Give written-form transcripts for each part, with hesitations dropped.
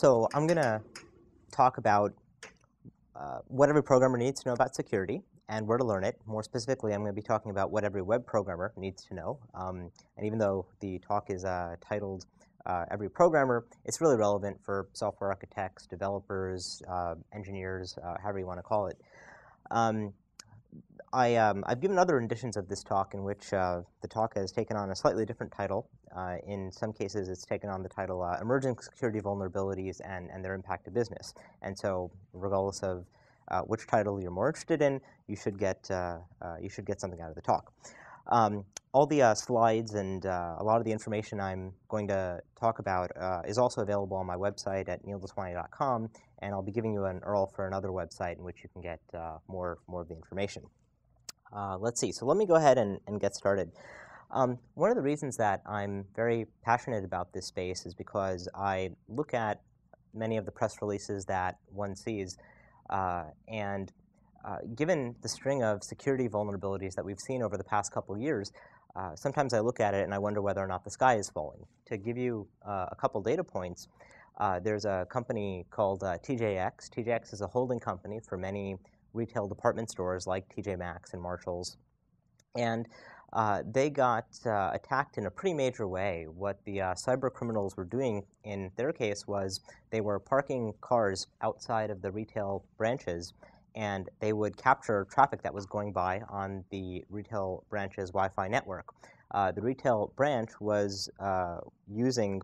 So I'm going to talk about what every programmer needs to know about security and where to learn it. More specifically, I'm going to be talking about what every web programmer needs to know. And even though the talk is titled Every Programmer, it's really relevant for software architects, developers, engineers, however you want to call it. I've given other editions of this talk in which the talk has taken on a slightly different title. In some cases, it's taken on the title Emerging Security Vulnerabilities and Their Impact to Business. And so regardless of which title you're more interested in, you should get something out of the talk. All the slides and a lot of the information I'm going to talk about is also available on my website at neildeswani.com, and I'll be giving you an URL for another website in which you can get more of the information. Let's see. So let me go ahead and get started. One of the reasons that I'm very passionate about this space is because I look at many of the press releases that one sees, given the string of security vulnerabilities that we've seen over the past couple of years, sometimes I look at it and I wonder whether or not the sky is falling. To give you a couple data points, there's a company called TJX. TJX is a holding company for many retail department stores like TJ Maxx and Marshalls. And they got attacked in a pretty major way. What the cyber criminals were doing in their case was they were parking cars outside of the retail branches, and they would capture traffic that was going by on the retail branch's Wi-Fi network. The retail branch was using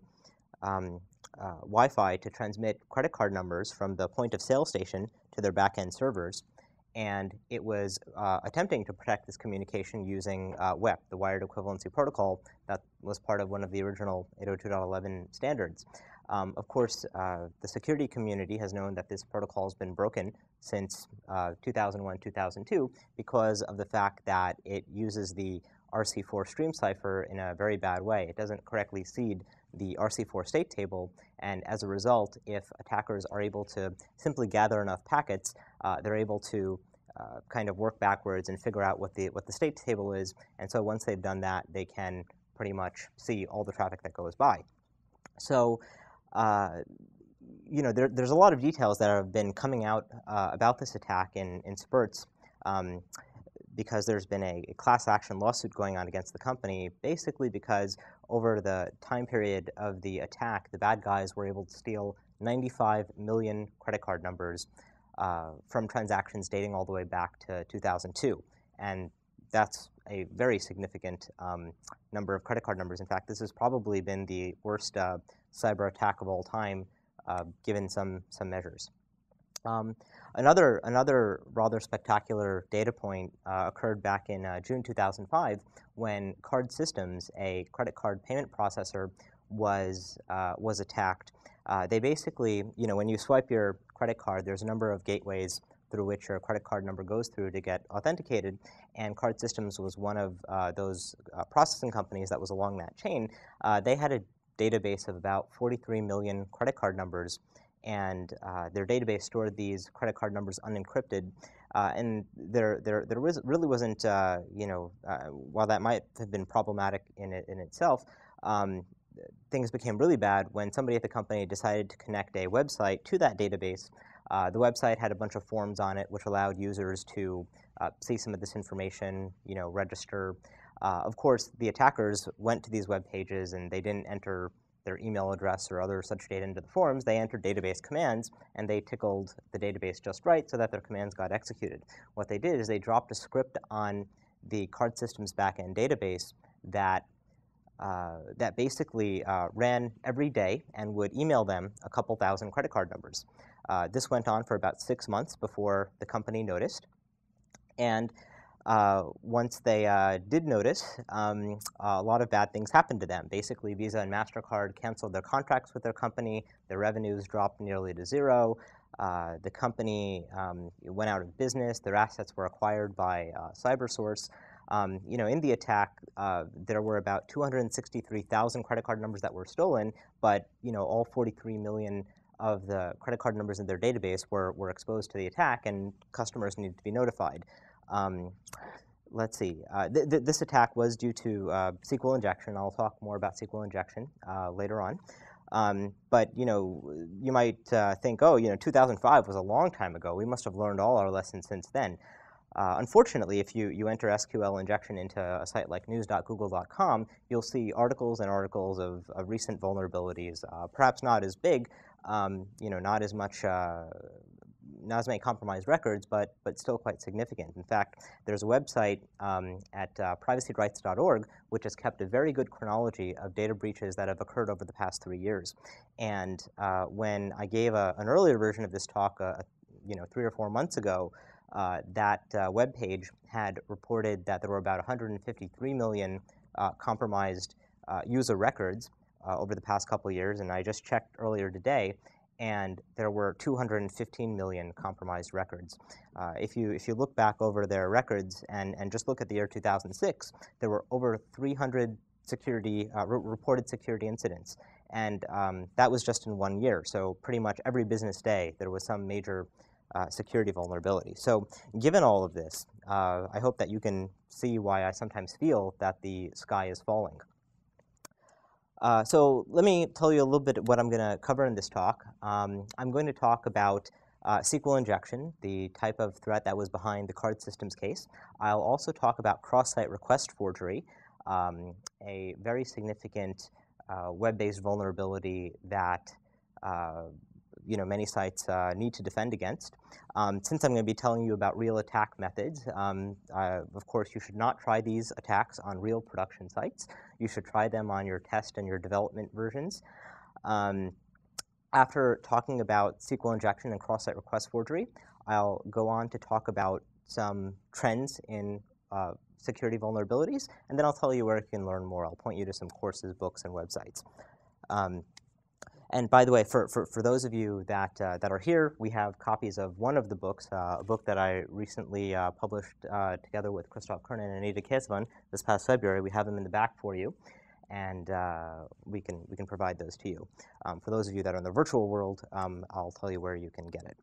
Wi-Fi to transmit credit card numbers from the point of sale station to their back-end servers, and it was attempting to protect this communication using WEP, the Wired Equivalency Protocol, that was part of one of the original 802.11 standards. Of course, the security community has known that this protocol has been broken since 2001-2002 because of the fact that it uses the RC4 stream cipher in a very bad way. It doesn't correctly seed the RC4 state table, and as a result, if attackers are able to simply gather enough packets, they're able to kind of work backwards and figure out what the state table is, and so once they've done that, they can pretty much see all the traffic that goes by. So you know, there's a lot of details that have been coming out about this attack in spurts because there's been a class action lawsuit going on against the company, basically because over the time period of the attack, the bad guys were able to steal 95 million credit card numbers from transactions dating all the way back to 2002. And that's a very significant number of credit card numbers. In fact, this has probably been the worst cyber attack of all time, given some measures. Another rather spectacular data point occurred back in June 2005 when Card Systems, a credit card payment processor, was attacked. They basically, you know, when you swipe your credit card, there's a number of gateways through which your credit card number goes through to get authenticated, and Card Systems was one of those processing companies that was along that chain. They had a database of about 43 million credit card numbers, and their database stored these credit card numbers unencrypted. And there really wasn't, you know, while that might have been problematic in itself, things became really bad when somebody at the company decided to connect a website to that database. The website had a bunch of forms on it which allowed users to see some of this information, you know, register. Of course, the attackers went to these web pages and they didn't enter their email address or other such data into the forms. They entered database commands, and they tickled the database just right so that their commands got executed. What they did is they dropped a script on the Card Systems backend database that basically ran every day and would email them a couple thousand credit card numbers. This went on for about 6 months before the company noticed. And once they did notice, a lot of bad things happened to them. Basically, Visa and MasterCard canceled their contracts with their company. Their revenues dropped nearly to zero. The company went out of business. Their assets were acquired by CyberSource. You know, in the attack, there were about 263,000 credit card numbers that were stolen, but you know, all 43 million of the credit card numbers in their database were exposed to the attack, and customers needed to be notified. Let's see. This attack was due to SQL injection. I'll talk more about SQL injection later on. But you might think, oh, 2005 was a long time ago. We must have learned all our lessons since then. Unfortunately, if you enter SQL injection into a site like news.google.com, you'll see articles and articles of recent vulnerabilities, perhaps not as big, not as much, not as many compromised records, but still quite significant. In fact, there's a website at privacyrights.org which has kept a very good chronology of data breaches that have occurred over the past 3 years. And when I gave an earlier version of this talk, 3 or 4 months ago, that web page had reported that there were about 153 million compromised user records over the past couple of years, and I just checked earlier today, and there were 215 million compromised records. If you look back over their records and just look at the year 2006, there were over 300 reported security incidents, and that was just in 1 year. So pretty much every business day there was some major security vulnerability. So given all of this, I hope that you can see why I sometimes feel that the sky is falling. So let me tell you a little bit what I'm going to cover in this talk. I'm going to talk about SQL injection, the type of threat that was behind the Card Systems case. I'll also talk about cross-site request forgery, a very significant web-based vulnerability that many sites need to defend against. Since I'm going to be telling you about real attack methods, of course, you should not try these attacks on real production sites. You should try them on your test and your development versions. After talking about SQL injection and cross-site request forgery, I'll go on to talk about some trends in security vulnerabilities, and then I'll tell you where you can learn more. I'll point you to some courses, books, and websites. And by the way, for those of you that are here, we have copies of one of the books, a book that I recently published together with Christoph Kern and Anita Kesavan this past February. We have them in the back for you, and we can provide those to you. For those of you that are in the virtual world, I'll tell you where you can get it.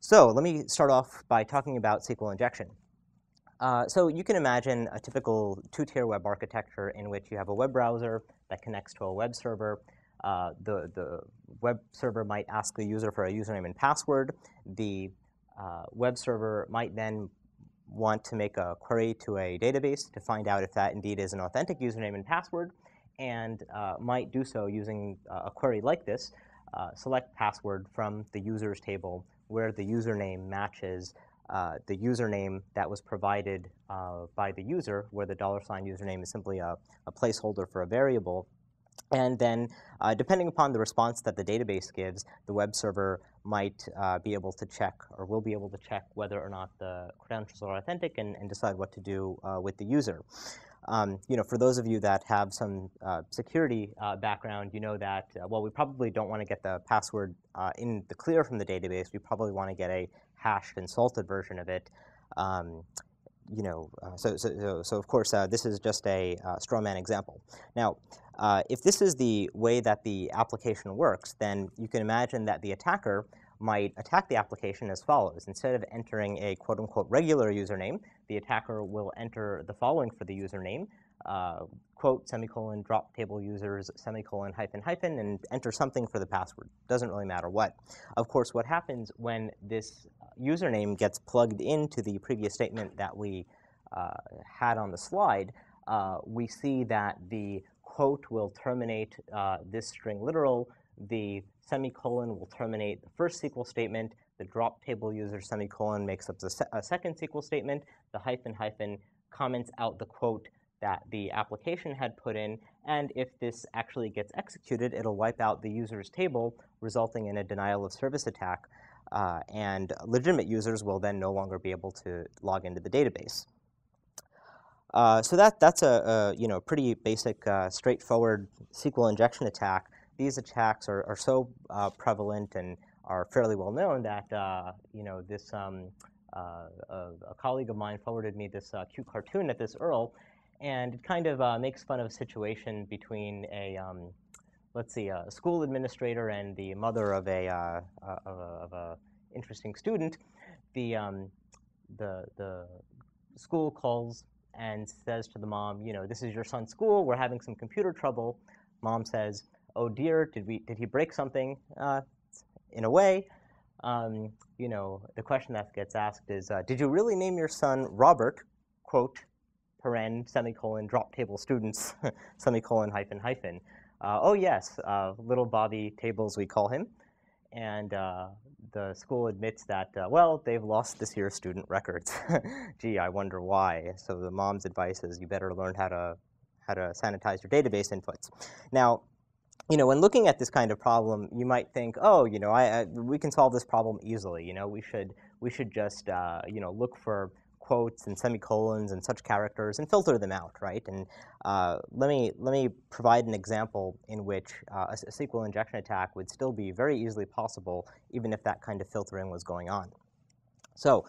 So let me start off by talking about SQL injection. So you can imagine a typical two-tier web architecture in which you have a web browser that connects to a web server. The web server might ask the user for a username and password. The web server might then want to make a query to a database to find out if that indeed is an authentic username and password, and might do so using a query like this, select password from the users table where the username matches the username that was provided by the user, where the $ username is simply a placeholder for a variable. And then, depending upon the response that the database gives, the web server might be able to check, or will be able to check, whether or not the credentials are authentic and decide what to do with the user. For those of you that have some security background, you know that, well, we probably don't want to get the password in the clear from the database. We probably want to get a hashed and salted version of it. So of course, this is just a straw man example. Now, if this is the way that the application works, then you can imagine that the attacker might attack the application as follows. Instead of entering a quote-unquote regular username, the attacker will enter the following for the username, quote, semicolon, drop table users, semicolon, hyphen, hyphen, and enter something for the password. Doesn't really matter what. Of course, what happens when this username gets plugged into the previous statement that we had on the slide, we see that the quote will terminate this string literal, the semicolon will terminate the first SQL statement, the drop table user semicolon makes up a second SQL statement, the hyphen hyphen comments out the quote that the application had put in, and if this actually gets executed, it'll wipe out the users table, resulting in a denial of service attack, and legitimate users will then no longer be able to log into the database. So that's a pretty basic, straightforward SQL injection attack. These attacks are so prevalent and are fairly well known that this a colleague of mine forwarded me this cute cartoon at this URL, and it kind of makes fun of a situation between a a school administrator and the mother of a interesting student. The school calls and says to the mom, this is your son's school, we're having some computer trouble. Mom says, oh dear, did he break something? In a way, you know, the question that gets asked is, did you really name your son Robert, quote, paren, semicolon, drop table students, semicolon, hyphen, hyphen? Oh yes, little Bobby Tables we call him. And the school admits that, well, they've lost this year's student records. Gee, I wonder why. So the mom's advice is you better learn how to sanitize your database inputs. Now, you know, when looking at this kind of problem, you might think, oh, you know, we can solve this problem easily. You know, we should just, you know, look for quotes and semicolons and such characters and filter them out, right? And let me provide an example in which a SQL injection attack would still be very easily possible, even if that kind of filtering was going on. So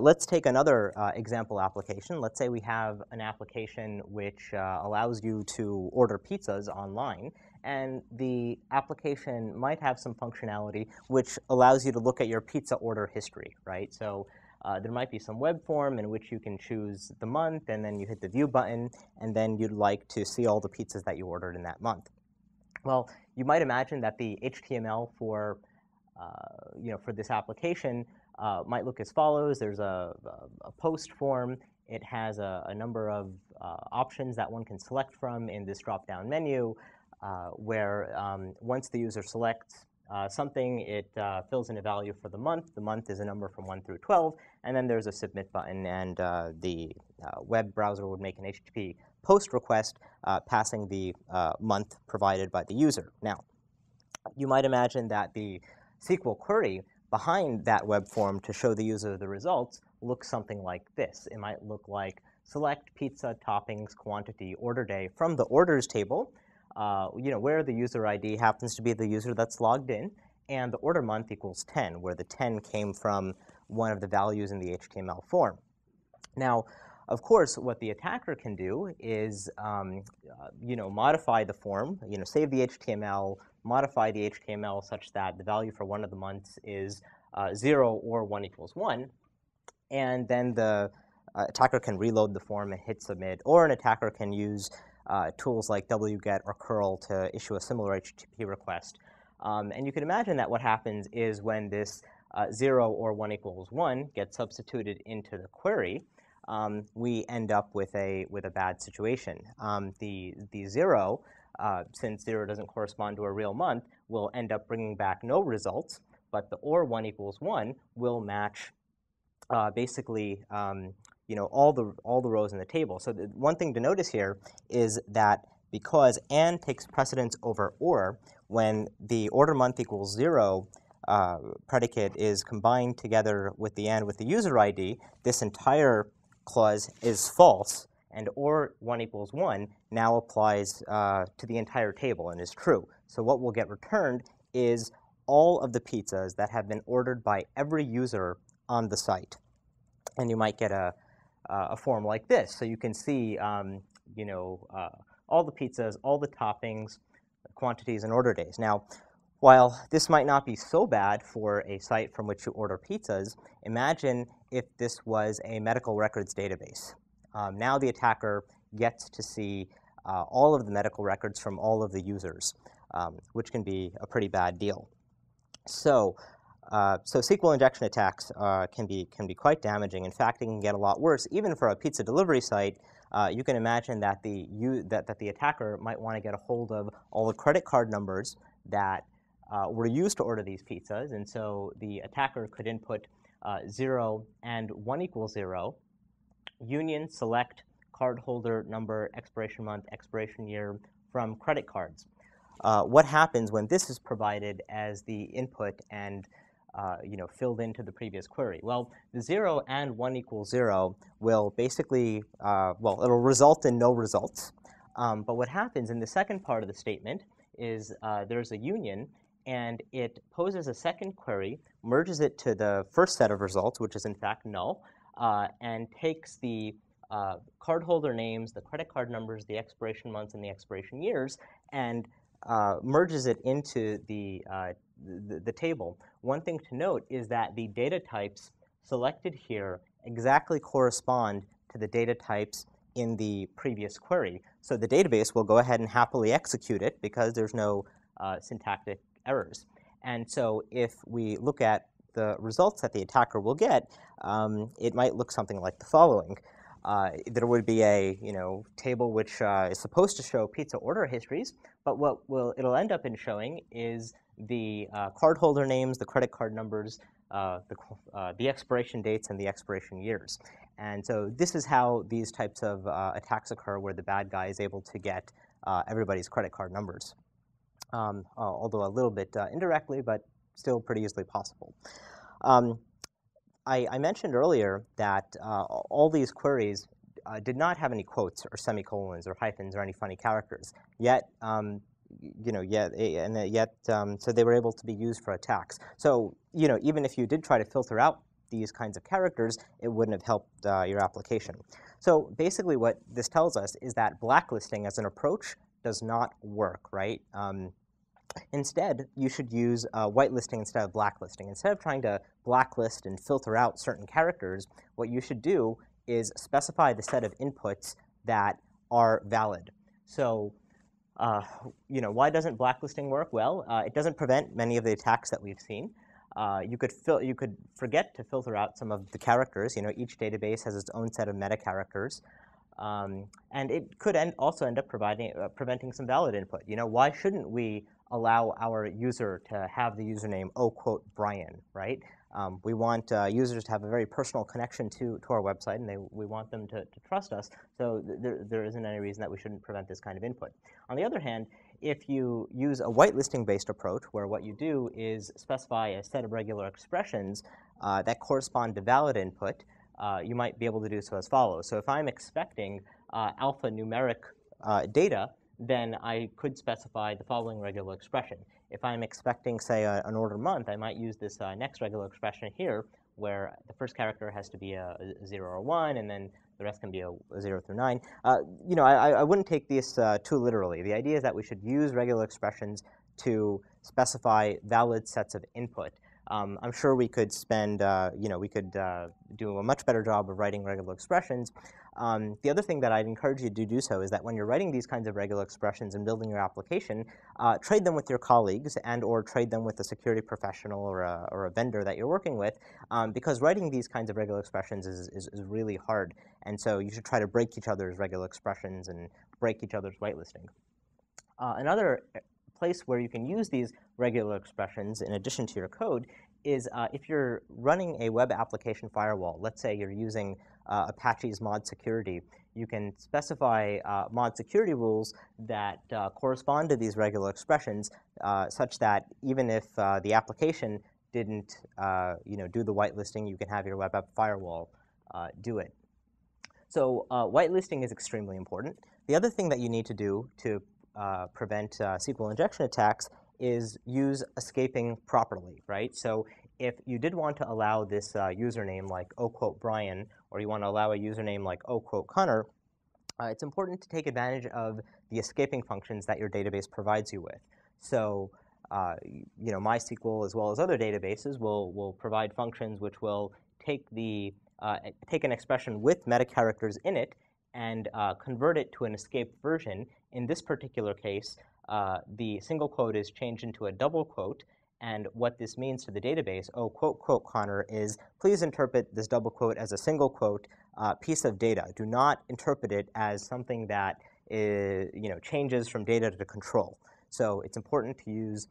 let's take another example application. Let's say we have an application which allows you to order pizzas online, and the application might have some functionality which allows you to look at your pizza order history, right? So there might be some web form in which you can choose the month, and then you hit the view button, and then you'd like to see all the pizzas that you ordered in that month. Well, you might imagine that the HTML for, you know, for this application might look as follows. There's a post form. It has a number of options that one can select from in this drop-down menu, where once the user selects something, it fills in a value for the month. The month is a number from 1 through 12. And then there's a submit button, and the web browser would make an HTTP post request passing the month provided by the user. Now, you might imagine that the SQL query behind that web form to show the user the results looks something like this. It might look like select pizza toppings, quantity, order day from the orders table, you know, where the user ID happens to be the user that's logged in, and the order month equals 10, where the 10 came from one of the values in the HTML form. Now, of course, what the attacker can do is, you know, modify the form, you know, save the HTML, modify the HTML such that the value for one of the months is 0 or 1 equals 1, and then the attacker can reload the form and hit submit, or an attacker can use tools like wget or curl to issue a similar HTTP request. And you can imagine that what happens is when this 0 or 1 equals 1 gets substituted into the query, we end up with a bad situation. The 0, since 0 doesn't correspond to a real month, will end up bringing back no results, but the or 1 equals 1 will match basically you know, all the rows in the table. So the one thing to notice here is that because and takes precedence over or, when the order month equals 0 predicate is combined together with the and with the user ID, this entire clause is false, and or 1 equals 1 now applies to the entire table and is true. So what will get returned is all of the pizzas that have been ordered by every user on the site. And you might get a form like this. So you can see, you know, all the pizzas, all the toppings, quantities, and order days. Now, while this might not be so bad for a site from which you order pizzas, imagine if this was a medical records database. Now the attacker gets to see all of the medical records from all of the users, which can be a pretty bad deal. So, so SQL injection attacks can be quite damaging. In fact, it can get a lot worse. Even for a pizza delivery site, you can imagine that the attacker might want to get a hold of all the credit card numbers that were used to order these pizzas, and so the attacker could input 0 and 1 equals 0, union select cardholder number, expiration month, expiration year from credit cards. What happens when this is provided as the input and you know, filled into the previous query? Well, the 0 and 1 equals 0 will basically, well, it'll result in no results. But what happens in the second part of the statement is there's a union, and it poses a second query, merges it to the first set of results, which is in fact null, and takes the cardholder names, the credit card numbers, the expiration months, and the expiration years, and merges it into the table. One thing to note is that the data types selected here exactly correspond to the data types in the previous query. So the database will go ahead and happily execute it because there's no syntactic errors. And so if we look at the results that the attacker will get, it might look something like the following. There would be a table which is supposed to show pizza order histories, but what it'll end up in showing is the cardholder names, the credit card numbers, the expiration dates, and the expiration years. And so this is how these types of attacks occur, where the bad guy is able to get everybody's credit card numbers, although a little bit indirectly, but still pretty easily possible. I mentioned earlier that all these queries did not have any quotes or semicolons or hyphens or any funny characters. Yet, so they were able to be used for attacks. So, even if you did try to filter out these kinds of characters, it wouldn't have helped your application. So basically, what this tells us is that blacklisting as an approach does not work, right? Instead, you should use whitelisting instead of blacklisting. Instead of trying to blacklist and filter out certain characters, what you should do is specify the set of inputs that are valid. So, why doesn't blacklisting work? Well, it doesn't prevent many of the attacks that we've seen. You could forget to filter out some of the characters. Each database has its own set of meta characters. And it could also end up preventing some valid input. Why shouldn't we allow our user to have the username "oh quote Brian"? Right? We want users to have a very personal connection to our website, and we want them to trust us. So there isn't any reason that we shouldn't prevent this kind of input. On the other hand, if you use a whitelisting-based approach, where what you do is specify a set of regular expressions that correspond to valid input, you might be able to do so as follows. So if I'm expecting alphanumeric data, then I could specify the following regular expression. If I'm expecting, say, an order month, I might use this next regular expression here, where the first character has to be a 0 or 1, and then the rest can be a 0 through 9. I wouldn't take this too literally. The idea is that we should use regular expressions to specify valid sets of input. I'm sure we could spend, do a much better job of writing regular expressions. The other thing that I'd encourage you to do so is that when you're writing these kinds of regular expressions and building your application, trade them with your colleagues and/or trade them with a security professional or a vendor that you're working with, because writing these kinds of regular expressions is really hard. And so you should try to break each other's regular expressions and break each other's whitelisting. Another place where you can use these regular expressions in addition to your code is if you're running a web application firewall. Let's say you're using Apache's mod security. You can specify mod security rules that correspond to these regular expressions, such that even if the application didn't do the whitelisting, you can have your web app firewall do it. So whitelisting is extremely important. The other thing that you need to do to prevent SQL injection attacks is use escaping properly, right? So if you did want to allow this username like "oh quote Brian," or you want to allow a username like "oh quote Connor," it's important to take advantage of the escaping functions that your database provides you with. So MySQL, as well as other databases, will provide functions which will take an expression with meta characters in it and convert it to an escaped version. In this particular case, the single quote is changed into a double quote, and what this means to the database, "oh quote quote Connor," is please interpret this double quote as a single quote piece of data. Do not interpret it as something that is, changes from data to control. So it's important to use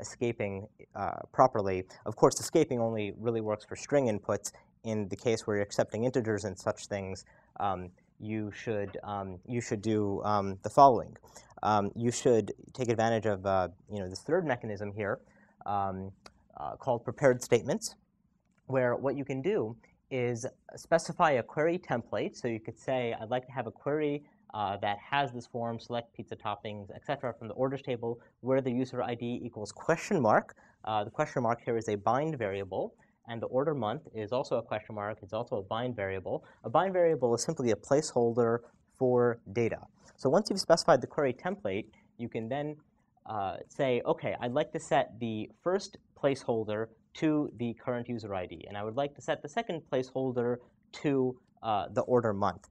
escaping properly. Of course, escaping only really works for string inputs. In the case where you're accepting integers and such things, you should do the following. You should take advantage of this third mechanism here, called prepared statements, where what you can do is specify a query template. So you could say, I'd like to have a query that has this form, select pizza toppings, etc., from the orders table, where the user ID equals question mark. The question mark here is a bind variable. And the order month is also a question mark. It's also a bind variable. A bind variable is simply a placeholder for data. So once you've specified the query template, you can then say, OK, I'd like to set the first placeholder to the current user ID. And I would like to set the second placeholder to the order month.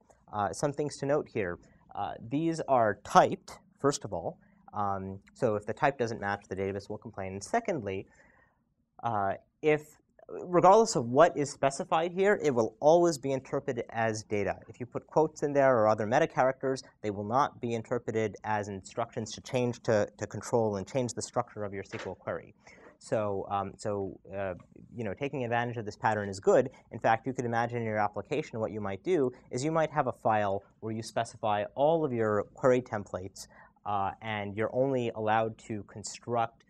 Some things to note here. These are typed, first of all. So if the type doesn't match, the database will complain. And secondly, regardless of what is specified here, it will always be interpreted as data. If you put quotes in there or other meta characters, they will not be interpreted as instructions to change to control and change the structure of your SQL query. So, you know, taking advantage of this pattern is good. In fact, you could imagine in your application what you might do is you might have a file where you specify all of your query templates, and you're only allowed to construct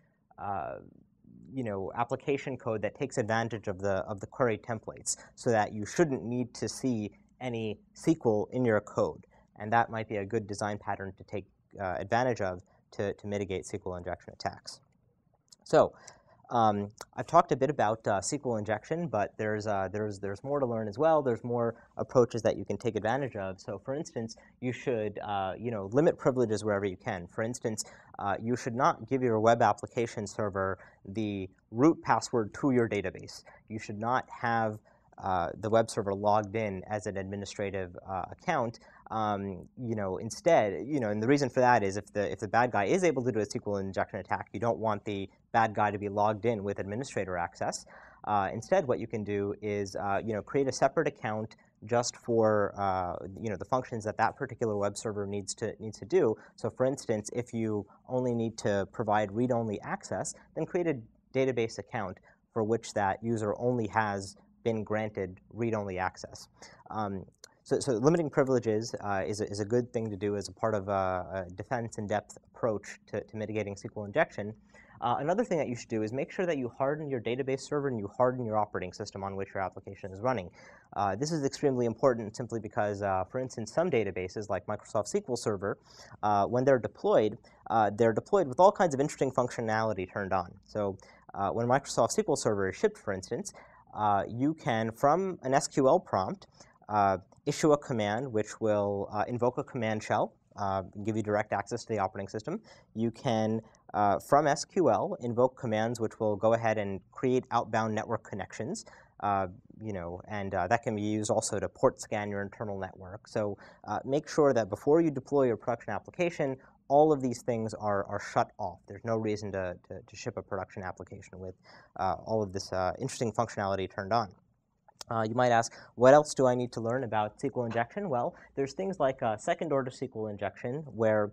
you know, application code that takes advantage of the query templates, so that you shouldn't need to see any SQL in your code. And that might be a good design pattern to take advantage of to mitigate SQL injection attacks. So I've talked a bit about SQL injection, but there's more to learn as well. There's more approaches that you can take advantage of. So for instance, you should you know, limit privileges wherever you can. For instance, you should not give your web application server the root password to your database. You should not have the web server logged in as an administrative account. You know, instead, you know, and the reason for that is if the bad guy is able to do a SQL injection attack, you don't want the bad guy to be logged in with administrator access. Instead, what you can do is you know, create a separate account just for you know, the functions that that particular web server needs to do. So, for instance, if you only need to provide read-only access, then create a database account for which that user only has been granted read-only access. So limiting privileges is a good thing to do as a part of a defense in-depth approach to mitigating SQL injection. Another thing that you should do is make sure that you harden your database server and you harden your operating system on which your application is running. This is extremely important simply because, for instance, some databases like Microsoft SQL Server, when they're deployed with all kinds of interesting functionality turned on. So when Microsoft SQL Server is shipped, for instance, you can, from an SQL prompt, issue a command which will invoke a command shell, give you direct access to the operating system. You can, from SQL, invoke commands which will go ahead and create outbound network connections, you know, and that can be used also to port scan your internal network. So make sure that before you deploy your production application, all of these things are shut off. There's no reason to ship a production application with all of this interesting functionality turned on. You might ask, what else do I need to learn about SQL injection? Well, there's things like second-order SQL injection, where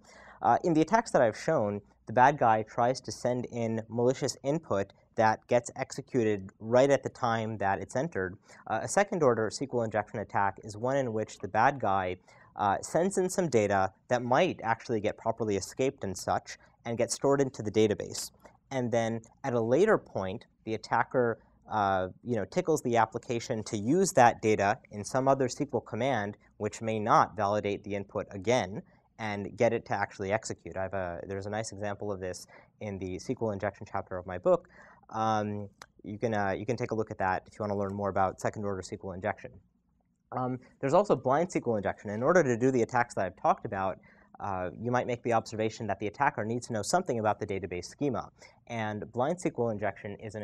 in the attacks that I've shown, the bad guy tries to send in malicious input that gets executed right at the time that it's entered. A second-order SQL injection attack is one in which the bad guy sends in some data that might actually get properly escaped and such, and get stored into the database. And then at a later point, the attacker you know, tickles the application to use that data in some other SQL command, which may not validate the input again, and get it to actually execute. There's a nice example of this in the SQL injection chapter of my book. You can take a look at that if you want to learn more about second-order SQL injection. There's also blind SQL injection. In order to do the attacks that I've talked about, you might make the observation that the attacker needs to know something about the database schema. And blind SQL injection is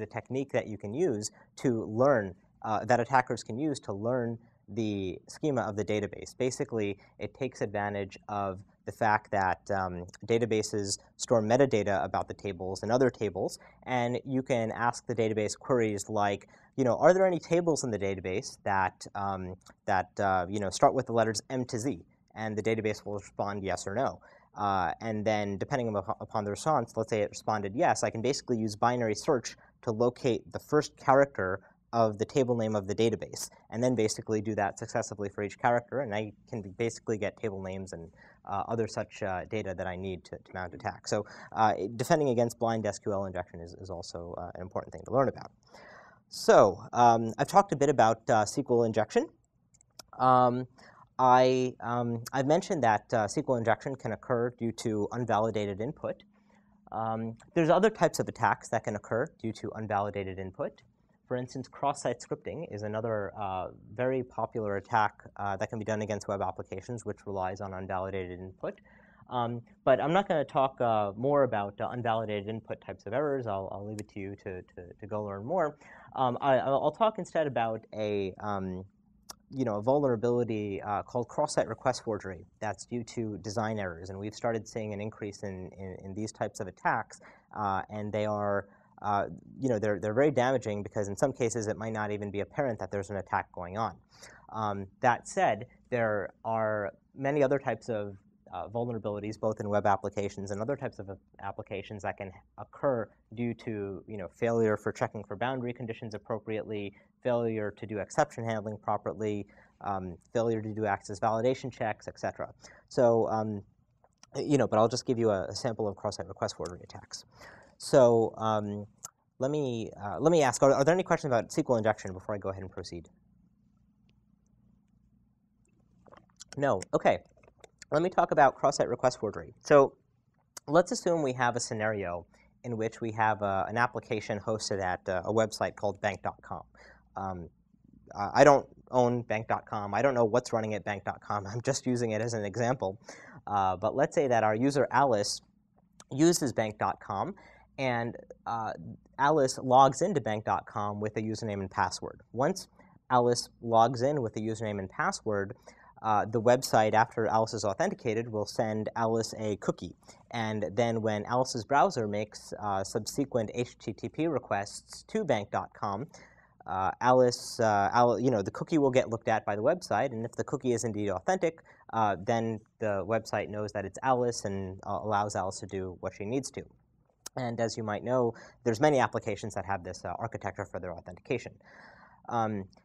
a technique that you can use to learn, that attackers can use to learn the schema of the database. Basically, it takes advantage of the fact that databases store metadata about the tables and other tables, and you can ask the database queries like, you know, are there any tables in the database that you know, start with the letters M to Z? And the database will respond yes or no. And then, depending upon the response, let's say it responded yes, I can basically use binary search to locate the first character of the table name of the database, and then basically do that successively for each character, and I can basically get table names and other such data that I need to mount attack. So defending against blind SQL injection is also an important thing to learn about. So I've talked a bit about SQL injection. I've mentioned that SQL injection can occur due to unvalidated input. There's other types of attacks that can occur due to unvalidated input. For instance, cross-site scripting is another very popular attack that can be done against web applications, which relies on unvalidated input. But I'm not going to talk more about unvalidated input types of errors. I'll leave it to you to go learn more. I'll talk instead about a a vulnerability called cross-site request forgery that's due to design errors. And we've started seeing an increase in these types of attacks, and they are, they're very damaging because in some cases it might not even be apparent that there's an attack going on. That said, there are many other types of vulnerabilities, both in web applications and other types of applications that can occur due to failure for checking for boundary conditions appropriately, failure to do exception handling properly, failure to do access validation checks, etc. So, but I'll just give you a sample of cross-site request forgery attacks. So, let me ask: Are there any questions about SQL injection before I go ahead and proceed? No. Okay. Let me talk about cross-site request forgery. So let's assume we have a scenario in which we have an application hosted at a website called bank.com. I don't own bank.com. I don't know what's running at bank.com. I'm just using it as an example. But let's say that our user Alice uses bank.com, and Alice logs into bank.com with a username and password. Once Alice logs in with a username and password, the website, after Alice is authenticated, will send Alice a cookie. And then when Alice's browser makes subsequent HTTP requests to bank.com, the cookie will get looked at by the website. And if the cookie is indeed authentic, then the website knows that it's Alice and allows Alice to do what she needs to. And as you might know, there's many applications that have this architecture for their authentication.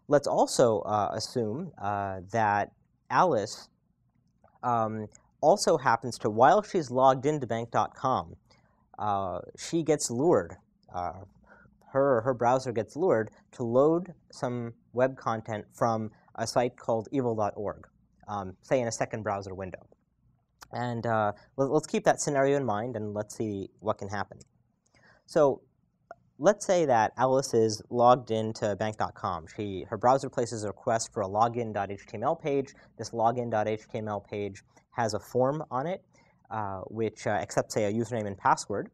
Let's also assume that Alice also happens to, while she's logged into bank.com, she gets lured, her browser gets lured to load some web content from a site called evil.org, say in a second browser window. And let's keep that scenario in mind and let's see what can happen. So let's say that Alice is logged into bank.com. Her browser places a request for a login.html page. This login.html page has a form on it, which accepts, say, a username and password.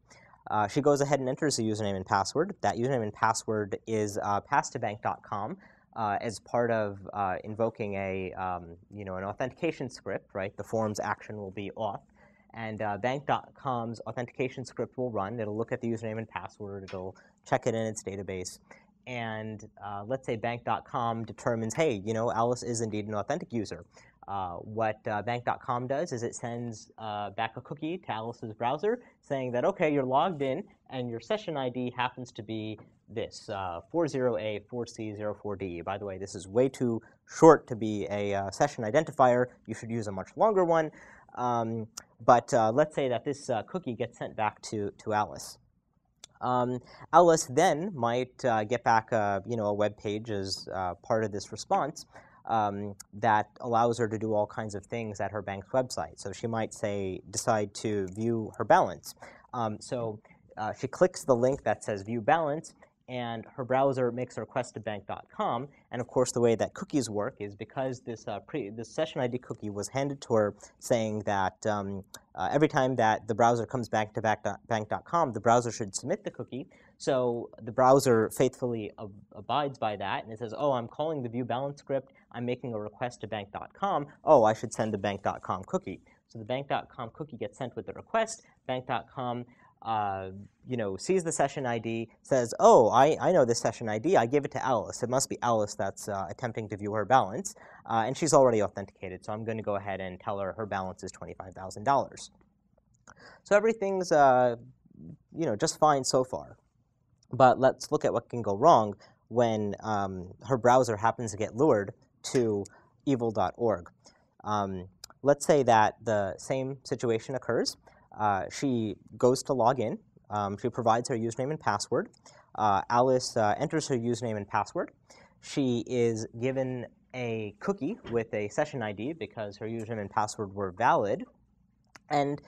She goes ahead and enters the username and password. That username and password is passed to bank.com as part of invoking a, an authentication script. Right, the form's action will be auth. And bank.com's authentication script will run. It'll look at the username and password. It'll check it in its database. And let's say bank.com determines, hey, Alice is indeed an authentic user. What bank.com does is it sends back a cookie to Alice's browser saying that, OK, you're logged in, and your session ID happens to be this, 40A4C04D. By the way, this is way too short to be a session identifier. You should use a much longer one. But let's say that this cookie gets sent back to Alice. Alice then might get back a web page as part of this response that allows her to do all kinds of things at her bank's website. So she might, say, decide to view her balance. She clicks the link that says View Balance, and her browser makes a request to bank.com. And of course, the way that cookies work is because this session ID cookie was handed to her saying that every time that the browser comes back to bank.com, the browser should submit the cookie. So the browser faithfully abides by that, and it says, oh, I'm calling the view balance script. I'm making a request to bank.com. Oh, I should send the bank.com cookie. So the bank.com cookie gets sent with the request. Bank.com sees the session ID, says, oh, I know this session ID. I give it to Alice. It must be Alice that's attempting to view her balance. And she's already authenticated, so I'm going to go ahead and tell her balance is $25,000. So everything's just fine so far. But let's look at what can go wrong when her browser happens to get lured to evil.org. Let's say that the same situation occurs. She goes to log in. She provides her username and password. Alice enters her username and password. She is given a cookie with a session ID because her username and password were valid. And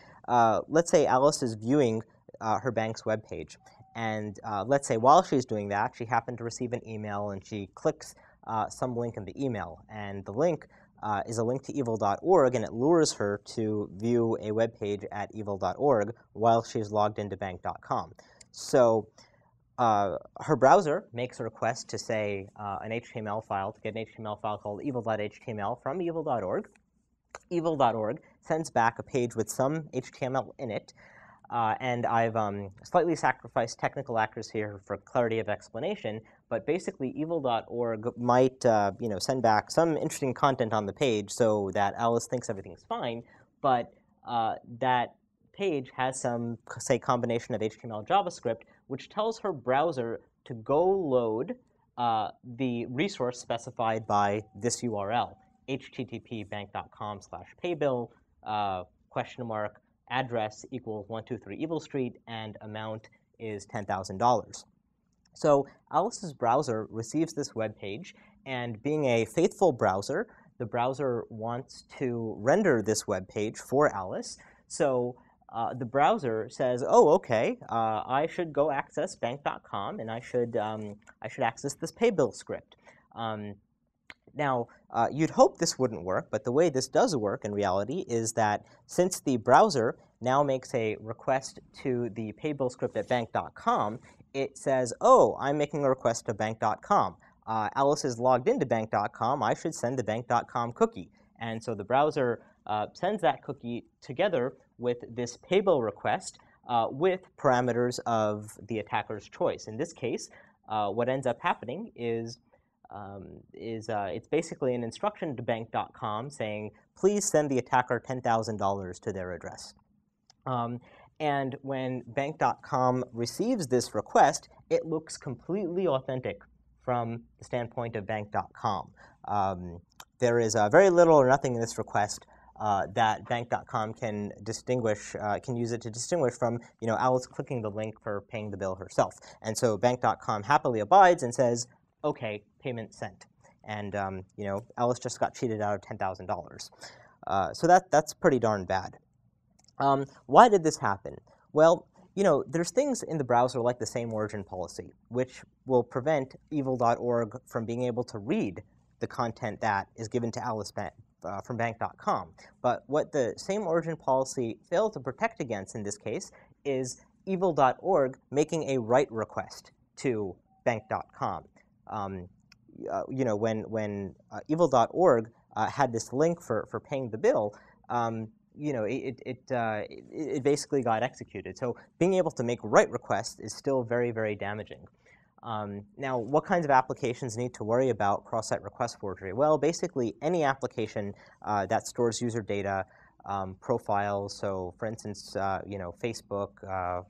let's say Alice is viewing her bank's webpage. And let's say while she's doing that, she happened to receive an email, and she clicks some link in the email. And the link is a link to evil.org, and it lures her to view a web page at evil.org while she's logged into bank.com. So her browser makes a request to, say, an HTML file, to get an HTML file called evil.html from evil.org. Evil.org sends back a page with some HTML in it. And I've slightly sacrificed technical accuracy here for clarity of explanation, but basically evil.org might send back some interesting content on the page so that Alice thinks everything's fine, but that page has some, say, combination of HTML JavaScript, which tells her browser to go load the resource specified by this URL, http://bank.com/paybill, ? Address equals 123 Evil Street, and amount is $10,000. So Alice's browser receives this web page, and being a faithful browser, the browser wants to render this web page for Alice. So the browser says, "Oh, okay, I should go access bank.com, and I should access this paybill script." Now, you'd hope this wouldn't work, but the way this does work in reality is that since the browser now makes a request to the paybill script at bank.com, it says, oh, I'm making a request to bank.com. Alice is logged into bank.com. I should send the bank.com cookie. And so the browser sends that cookie together with this paybill request with parameters of the attacker's choice. In this case, what ends up happening is it's basically an instruction to bank.com saying, please send the attacker $10,000 to their address. And when bank.com receives this request, it looks completely authentic from the standpoint of bank.com. There is very little or nothing in this request that bank.com can distinguish, can use it to distinguish from, Alice clicking the link for paying the bill herself. And so bank.com happily abides and says, okay, payment sent, and Alice just got cheated out of $10,000. So that's pretty darn bad. Why did this happen? Well, there's things in the browser like the same origin policy, which will prevent evil.org from being able to read the content that is given to Alice from bank.com. But what the same origin policy failed to protect against in this case is evil.org making a write request to bank.com. When evil.org had this link for paying the bill, it basically got executed. So being able to make write requests is still very, very damaging. Now, what kinds of applications need to worry about cross-site request forgery? Well, basically any application that stores user data, profiles. So, for instance, Facebook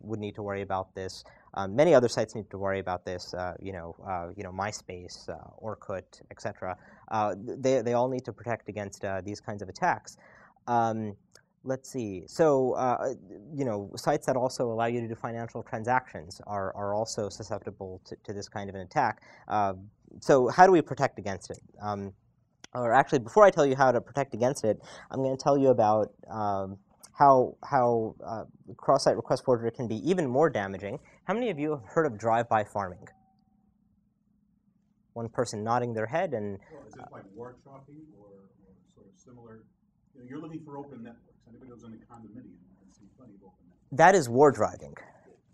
would need to worry about this. Many other sites need to worry about this, MySpace, Orkut, et cetera. They all need to protect against these kinds of attacks. Let's see. So, sites that also allow you to do financial transactions are also susceptible to this kind of an attack. So how do we protect against it? Or actually, before I tell you how to protect against it, I'm going to tell you about how cross-site request forgery can be even more damaging. How many of you have heard of drive-by farming? One person nodding their head and... Well, is this like war shopping or sort of similar? You're looking for open networks. Anybody goes in a condominium and sees plenty of open networks. That is war driving.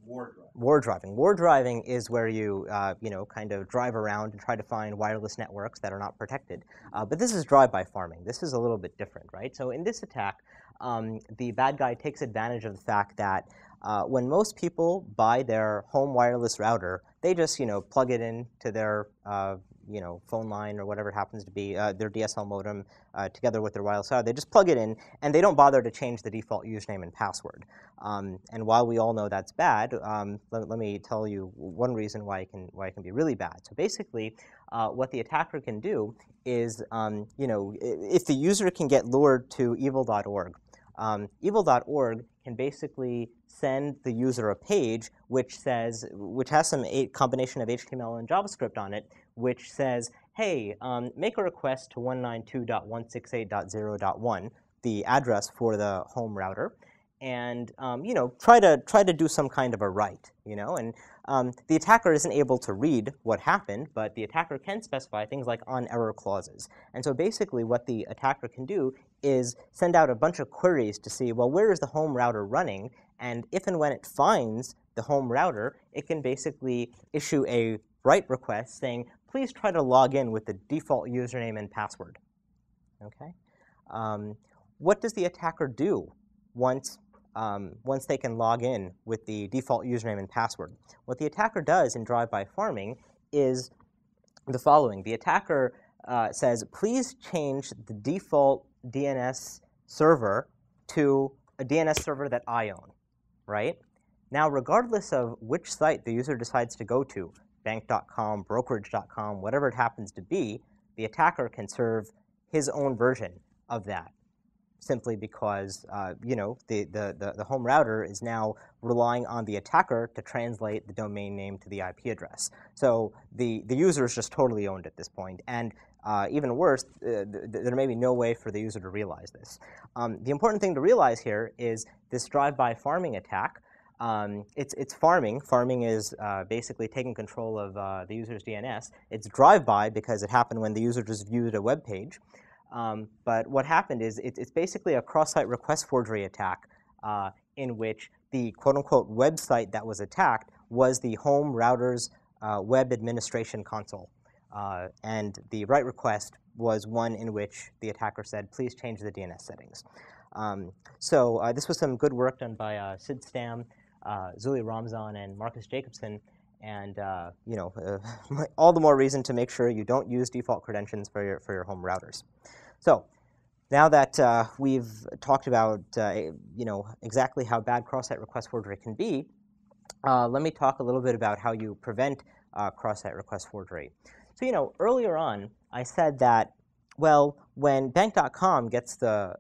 War driving. War driving. War driving is where you, kind of drive around and try to find wireless networks that are not protected. But this is drive-by farming. This is a little bit different, right? So in this attack, the bad guy takes advantage of the fact that when most people buy their home wireless router, they just, plug it in to their, phone line or whatever it happens to be, their DSL modem together with their wireless router. They just plug it in, and they don't bother to change the default username and password. And while we all know that's bad, let me tell you one reason why it can be really bad. So basically, what the attacker can do is, if the user can get lured to evil.org, evil.org can basically send the user a page which has some combination of HTML and JavaScript on it, which says, hey, make a request to 192.168.0.1, the address for the home router, and try to do some kind of a write, and the attacker isn't able to read what happened, but the attacker can specify things like on-error clauses. And so basically what the attacker can do is send out a bunch of queries to see, well, where is the home router running? And if and when it finds the home router, it can basically issue a write request saying, please try to log in with the default username and password. Okay? What does the attacker do once they can log in with the default username and password? What the attacker does in drive-by farming is the following. The attacker says, please change the default DNS server to a DNS server that I own, right? Now, regardless of which site the user decides to go to, bank.com, brokerage.com, whatever it happens to be, the attacker can serve his own version of that, simply because the home router is now relying on the attacker to translate the domain name to the IP address. So the user is just totally owned at this point. And even worse, there may be no way for the user to realize this. The important thing to realize here is this drive-by farming attack, it's farming. Farming is basically taking control of the user's DNS. It's drive-by because it happened when the user just viewed a web page. But what happened is it's basically a cross-site request forgery attack in which the quote-unquote website that was attacked was the home router's web administration console. And the write request was one in which the attacker said, please change the DNS settings. So this was some good work done by Sid Stam, Zuli Ramzan, and Marcus Jacobson. And all the more reason to make sure you don't use default credentials for your home routers. So now that we've talked about exactly how bad cross-site request forgery can be, let me talk a little bit about how you prevent cross-site request forgery. So earlier on I said that, well, when bank.com gets the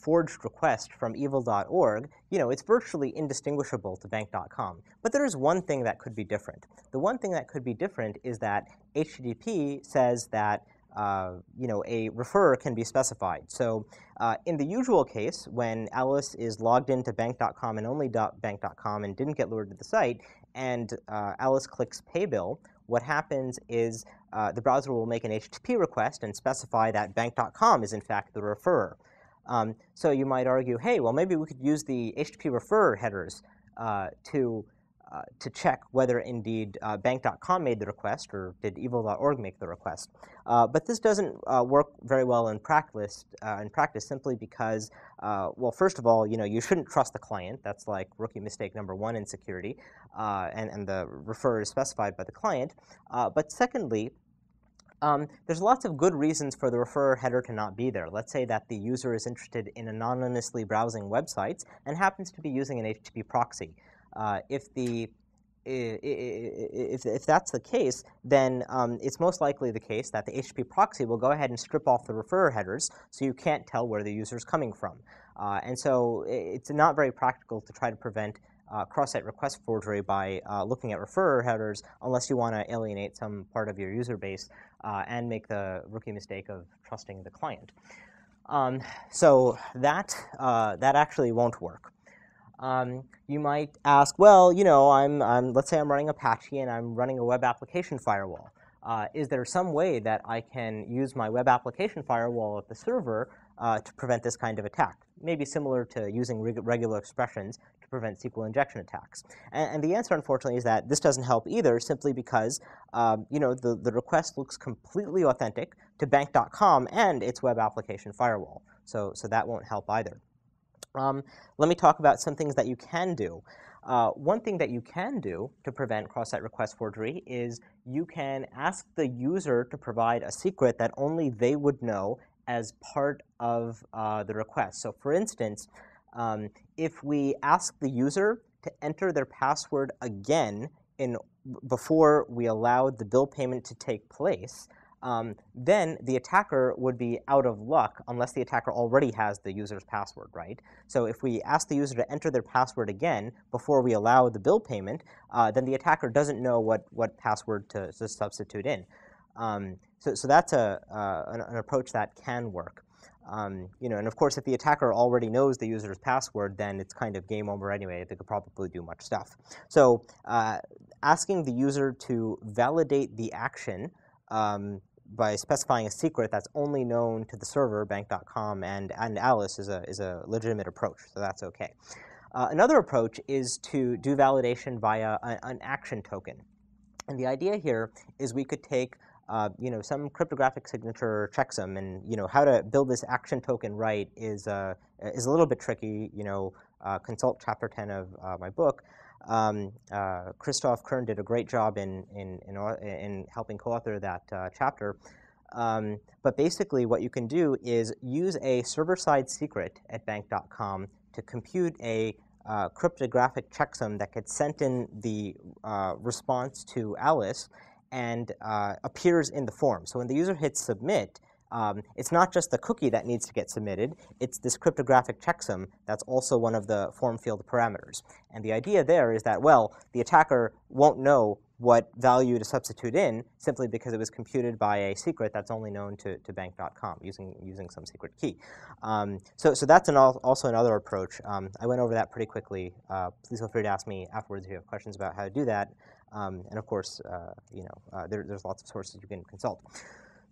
forged request from evil.org, it's virtually indistinguishable to bank.com. But there is one thing that could be different. The one thing that could be different is that HTTP says that a referrer can be specified. So in the usual case, when Alice is logged into bank.com and only bank.com and didn't get lured to the site, and Alice clicks pay bill, what happens is the browser will make an HTTP request and specify that bank.com is in fact the referrer. So you might argue, hey, well, maybe we could use the HTTP referrer headers to check whether indeed bank.com made the request or did evil.org make the request. But this doesn't work very well in practice. Simply because, well, first of all, you shouldn't trust the client. That's like rookie mistake number one in security, and the referrer is specified by the client. But secondly, there's lots of good reasons for the referrer header to not be there. Let's say that the user is interested in anonymously browsing websites and happens to be using an HTTP proxy. If that's the case, then it's most likely the case that the HTTP proxy will go ahead and strip off the referrer headers, so you can't tell where the user is coming from. And so it's not very practical to try to prevent cross-site request forgery by looking at referrer headers, unless you want to alienate some part of your user base and make the rookie mistake of trusting the client. So that actually won't work. You might ask, well, let's say I'm running Apache and I'm running a web application firewall. Is there some way that I can use my web application firewall at the server to prevent this kind of attack? Maybe similar to using regular expressions to prevent SQL injection attacks. And the answer, unfortunately, is that this doesn't help either, simply because the request looks completely authentic to bank.com and its web application firewall. So that won't help either. Let me talk about some things that you can do. One thing that you can do to prevent cross-site request forgery is you can ask the user to provide a secret that only they would know as part of the request. So for instance, if we ask the user to enter their password again before we allow the bill payment to take place, then the attacker would be out of luck unless the attacker already has the user's password, right? So if we ask the user to enter their password again before we allow the bill payment, then the attacker doesn't know what password to substitute in. So that's an approach that can work. And of course, if the attacker already knows the user's password, then it's kind of game over anyway. They could probably do much stuff. So asking the user to validate the action by specifying a secret that's only known to the server, bank.com and Alice is a legitimate approach, so that's okay. Another approach is to do validation via an action token. And the idea here is we could take some cryptographic signature checksum, and how to build this action token right is a little bit tricky. Consult chapter 10 of my book. Christoph Kern did a great job in helping co-author that chapter. But basically, what you can do is use a server-side secret at bank.com to compute a cryptographic checksum that could send in the response to Alice and appears in the form. So when the user hits submit, it's not just the cookie that needs to get submitted, it's this cryptographic checksum that's also one of the form field parameters. And the idea there is that, well, the attacker won't know what value to substitute in simply because it was computed by a secret that's only known to bank.com using some secret key. So that's also another approach. I went over that pretty quickly. Please feel free to ask me afterwards if you have questions about how to do that. And of course, there's lots of sources you can consult.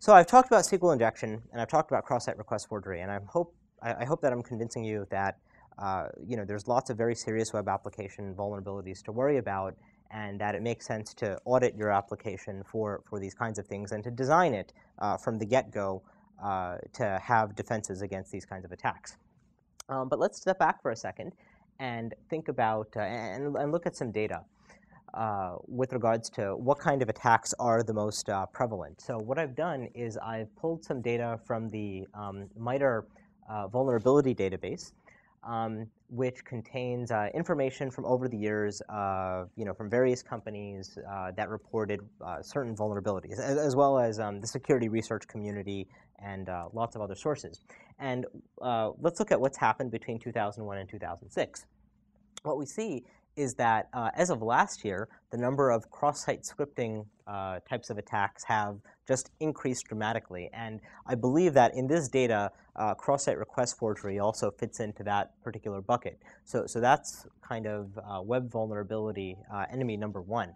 So I've talked about SQL injection, and I've talked about cross-site request forgery, and I hope that I'm convincing you that there's lots of very serious web application vulnerabilities to worry about, and that it makes sense to audit your application for these kinds of things and to design it from the get-go to have defenses against these kinds of attacks. But let's step back for a second and think about and look at some data with regards to what kind of attacks are the most prevalent. So what I've done is I've pulled some data from the MITRE vulnerability database, which contains information from over the years, from various companies that reported certain vulnerabilities, as well as the security research community and lots of other sources. And let's look at what's happened between 2001 and 2006. What we see is that as of last year, the number of cross-site scripting types of attacks have just increased dramatically. And I believe that in this data, cross-site request forgery also fits into that particular bucket. So that's kind of web vulnerability enemy number one.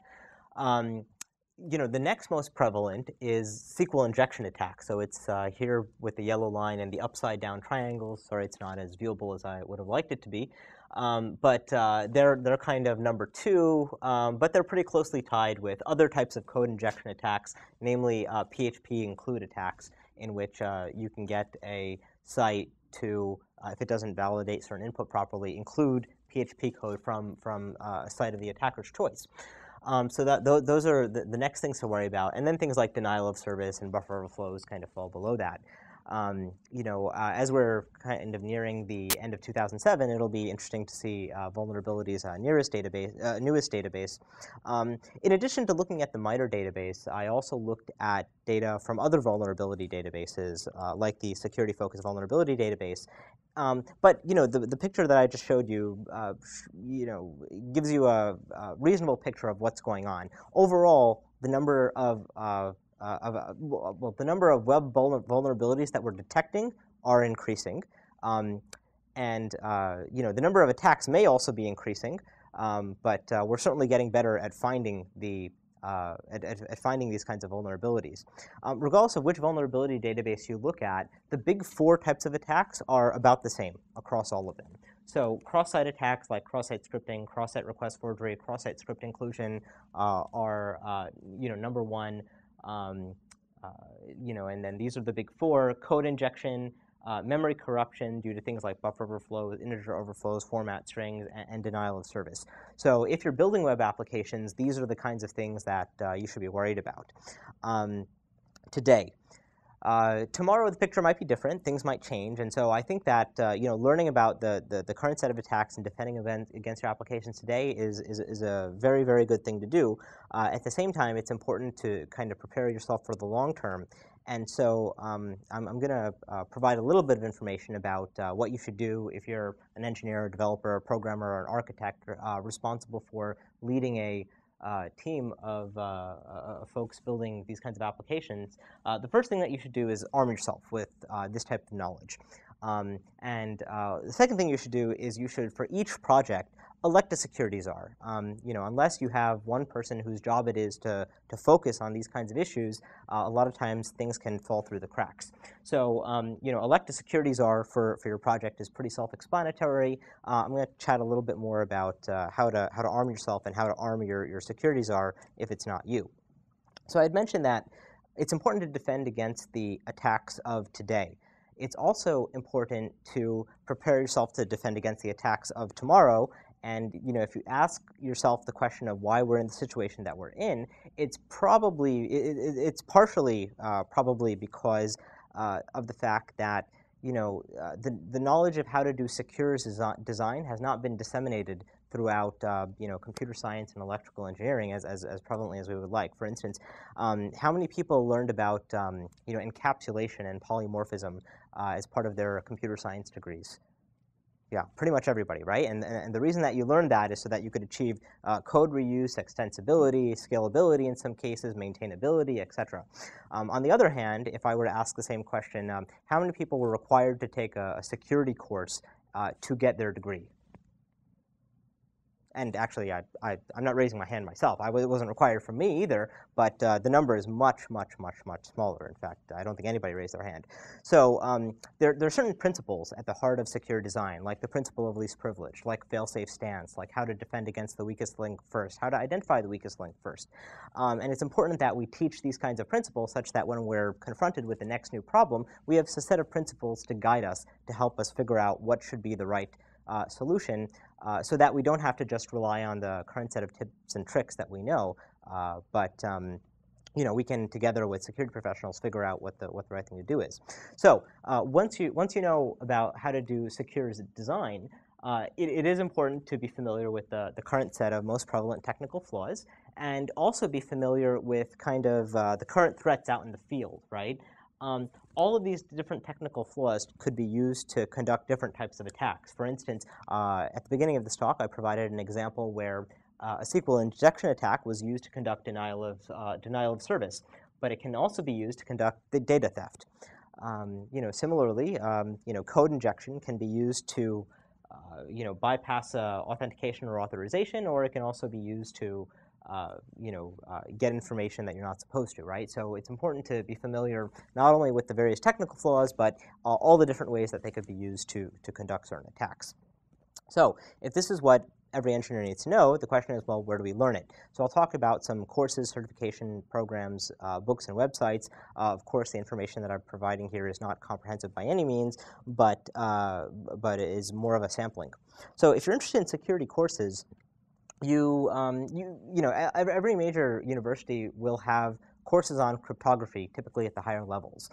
The next most prevalent is SQL injection attacks. So it's here with the yellow line and the upside-down triangles. Sorry, it's not as viewable as I would have liked it to be. But they're kind of number two, but they're pretty closely tied with other types of code injection attacks, namely PHP include attacks, in which you can get a site to, if it doesn't validate certain input properly, include PHP code from a site of the attacker's choice. So that those are the next things to worry about, and then things like denial of service and buffer overflows kind of fall below that. As we're kind of nearing the end of 2007, it'll be interesting to see vulnerabilities newest database. In addition to looking at the MITRE database, I also looked at data from other vulnerability databases, like the Security Focus vulnerability database. But the picture that I just showed you, gives you a reasonable picture of what's going on. Overall, the number of the number of web vulnerabilities that we're detecting are increasing, and the number of attacks may also be increasing. But we're certainly getting better at finding these kinds of vulnerabilities. Regardless of which vulnerability database you look at, the big four types of attacks are about the same across all of them. So cross-site attacks like cross-site scripting, cross-site request forgery, cross-site script inclusion are number one. And then these are the big four: code injection, memory corruption due to things like buffer overflows, integer overflows, format strings, and denial of service. So if you're building web applications, these are the kinds of things that you should be worried about today. Tomorrow the picture might be different, things might change, and so I think that learning about the current set of attacks and defending against your applications today is a very, very good thing to do. At the same time, it's important to kind of prepare yourself for the long term, and so I'm going to provide a little bit of information about what you should do if you're an engineer, a developer, a programmer, or an architect responsible for leading a team of folks building these kinds of applications, the first thing that you should do is arm yourself with this type of knowledge. The second thing you should do is you should, for each project, elect a security czar. Unless you have one person whose job it is to focus on these kinds of issues, a lot of times things can fall through the cracks. So, elect a security czar for your project is pretty self-explanatory. I'm going to chat a little bit more about how to arm yourself and how to arm your security czar if it's not you. So I had mentioned that it's important to defend against the attacks of today. It's also important to prepare yourself to defend against the attacks of tomorrow. And if you ask yourself the question of why we're in the situation that we're in, it's probably it's partially because of the fact that the knowledge of how to do secure design has not been disseminated throughout computer science and electrical engineering as prevalently as we would like. For instance, how many people learned about encapsulation and polymorphism as part of their computer science degrees? Yeah, pretty much everybody, right? And the reason that you learned that is so that you could achieve code reuse, extensibility, scalability in some cases, maintainability, etc. On the other hand, if I were to ask the same question, how many people were required to take a security course to get their degree? And actually, I'm not raising my hand myself. It wasn't required from me either, but the number is much, much, much, much smaller. In fact, I don't think anybody raised their hand. So there are certain principles at the heart of secure design, like the principle of least privilege, like fail-safe stance, like how to defend against the weakest link first, how to identify the weakest link first. And it's important that we teach these kinds of principles such that when we're confronted with the next new problem, we have a set of principles to guide us, to help us figure out what should be the right solution, so that we don't have to just rely on the current set of tips and tricks that we know, we can, together with security professionals, figure out what the right thing to do is. So once you know about how to do secure design, it is important to be familiar with the current set of most prevalent technical flaws, and also be familiar with kind of the current threats out in the field, right? All of these different technical flaws could be used to conduct different types of attacks. For instance, at the beginning of this talk, I provided an example where a SQL injection attack was used to conduct denial of service, but it can also be used to conduct the data theft. Similarly, code injection can be used to, bypass authentication or authorization, or it can also be used to get information that you're not supposed to, right? So it's important to be familiar not only with the various technical flaws, but all the different ways that they could be used to conduct certain attacks. So if this is what every engineer needs to know, the question is, well, where do we learn it? So I'll talk about some courses, certification programs, books, and websites. Of course, the information that I'm providing here is not comprehensive by any means, but it is more of a sampling. So if you're interested in security courses, every major university will have courses on cryptography, typically at the higher levels,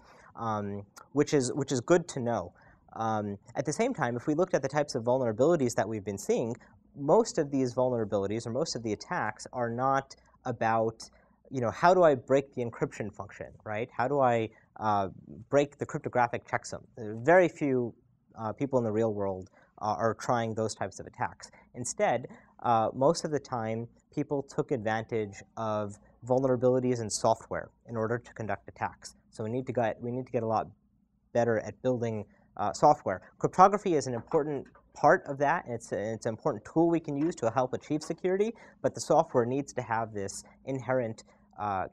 which is good to know. At the same time, if we looked at the types of vulnerabilities that we've been seeing, most of these vulnerabilities or most of the attacks are not about, how do I break the encryption function, right? How do I break the cryptographic checksum? Very few people in the real world are trying those types of attacks. Instead, most of the time, people took advantage of vulnerabilities in software in order to conduct attacks. So we need to get a lot better at building software. Cryptography is an important part of that, and it's an important tool we can use to help achieve security. But the software needs to have this inherent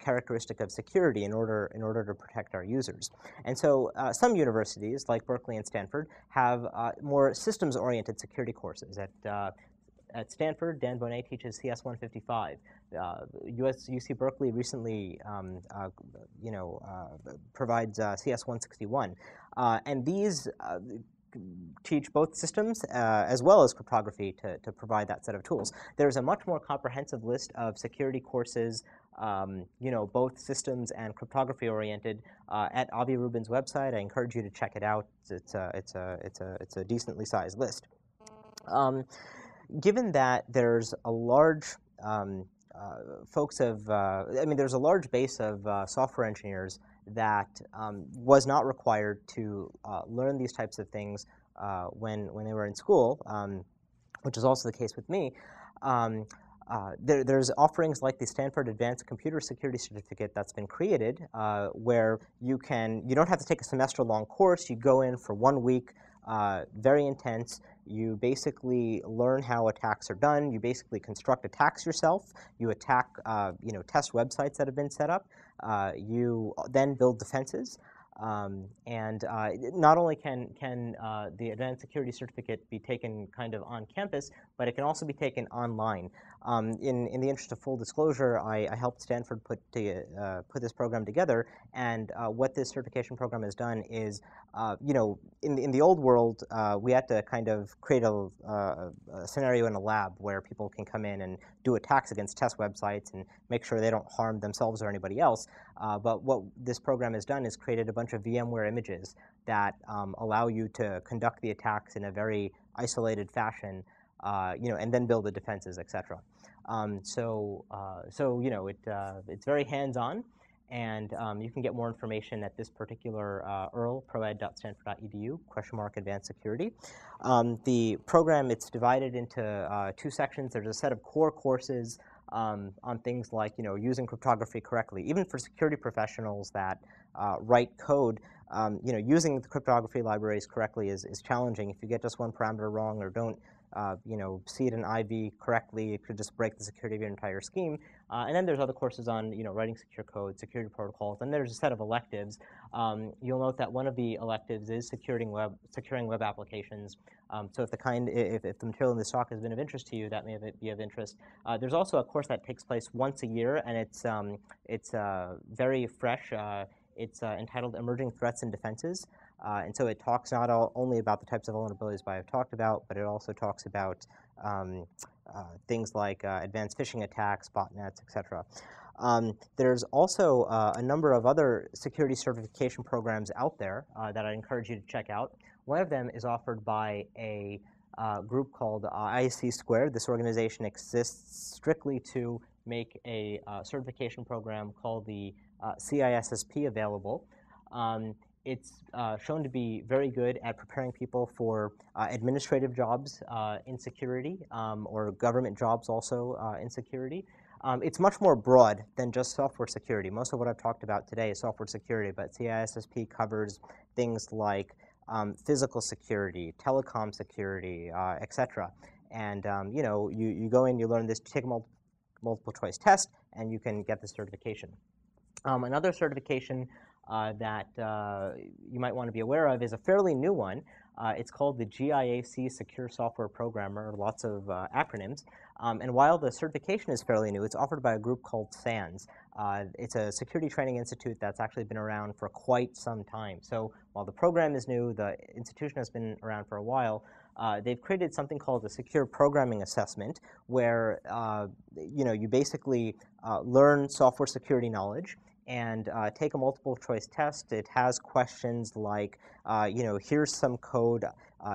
characteristic of security in order to protect our users. And so some universities, like Berkeley and Stanford, have more systems-oriented security courses. At Stanford, Dan Boneh teaches CS155. UC Berkeley recently, provides CS161, and these teach both systems as well as cryptography to provide that set of tools. There's a much more comprehensive list of security courses, both systems and cryptography oriented, at Avi Rubin's website. I encourage you to check it out. It's a decently sized list. Given that there's a large there's a large base of software engineers that was not required to learn these types of things when they were in school, which is also the case with me. There's offerings like the Stanford Advanced Computer Security Certificate that's been created, where you don't have to take a semester-long course. You go in for 1 week, very intense. You basically learn how attacks are done. You basically construct attacks yourself. You attack, test websites that have been set up. You then build defenses. Not only can the Advanced Security Certificate be taken kind of on campus, but it can also be taken online. In the interest of full disclosure, I helped Stanford put this program together, and what this certification program has done is, in the old world, we had to kind of create a scenario in a lab where people can come in and do attacks against test websites and make sure they don't harm themselves or anybody else. But what this program has done is created a bunch of VMware images that allow you to conduct the attacks in a very isolated fashion, and then build the defenses, et cetera. It's very hands-on, and you can get more information at this particular URL, proed.stanford.edu/advanced-security. The program, it's divided into 2 sections. There's a set of core courses on things like, using cryptography correctly. Even for security professionals that write code, using the cryptography libraries correctly is challenging. If you get just one parameter wrong or don't seed an IV correctly, it could just break the security of your entire scheme. And then there's other courses on, writing secure code, security protocols, and there's a set of electives. You'll note that one of the electives is securing web applications. So if the material in this talk has been of interest to you, that may be of interest. There's also a course that takes place once a year, and it's very fresh. It's entitled Emerging Threats and Defenses. And so it talks not only about the types of vulnerabilities I've talked about, but it also talks about things like advanced phishing attacks, botnets, et cetera. There's also a number of other security certification programs out there that I encourage you to check out. One of them is offered by a group called IC2. This organization exists strictly to make a certification program called the CISSP available. It's shown to be very good at preparing people for administrative jobs in security, or government jobs also in security. It's much more broad than just software security. Most of what I've talked about today is software security, but CISSP covers things like physical security, telecom security, et cetera. And you go in, you learn this, take a multiple choice test, and you can get the certification. Another certification that you might want to be aware of is a fairly new one. It's called the GIAC Secure Software Programmer, lots of acronyms. And while the certification is fairly new, it's offered by a group called SANS. It's a security training institute that's actually been around for quite some time. So while the program is new, the institution has been around for a while. They've created something called the Secure Programming Assessment, where you basically learn software security knowledge and take a multiple choice test. It has questions like, here's some code,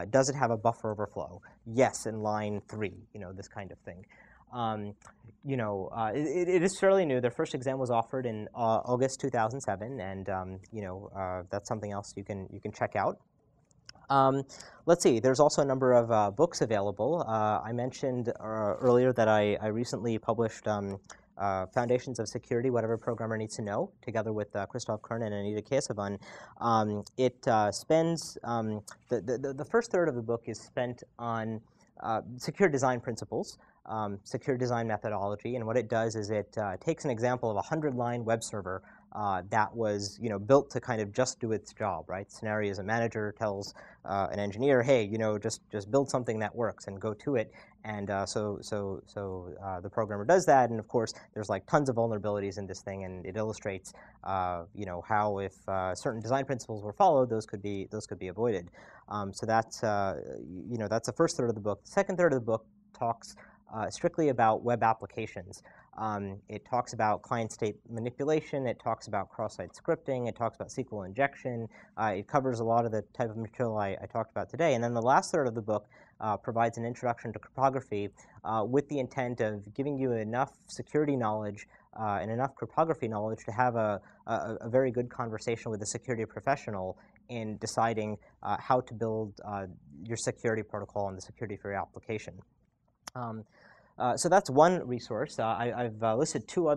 does it have a buffer overflow? Yes, in line 3, this kind of thing. It is fairly new. Their first exam was offered in August 2007, and that's something else you can check out. Let's see, there's also a number of books available. I mentioned earlier that I recently published Foundations of Security, Whatever Programmer Needs to Know, together with Christoph Kern and Anita Kesavan. It spends, the first third of the book is spent on secure design principles, secure design methodology, and what it does is it takes an example of a 100-line web server that was built to kind of just do its job, right? Scenario is a manager tells an engineer, hey, just build something that works and go to it. And so the programmer does that, and of course there's like tons of vulnerabilities in this thing, and it illustrates how if certain design principles were followed, those could be avoided. So that's the first third of the book. The second third of the book talks strictly about web applications. It talks about client-state manipulation. It talks about cross-site scripting. It talks about SQL injection. It covers a lot of the type of material I talked about today. And then the last third of the book provides an introduction to cryptography with the intent of giving you enough security knowledge and enough cryptography knowledge to have a very good conversation with a security professional in deciding how to build your security protocol and the security for your application. So that's one resource. I've listed three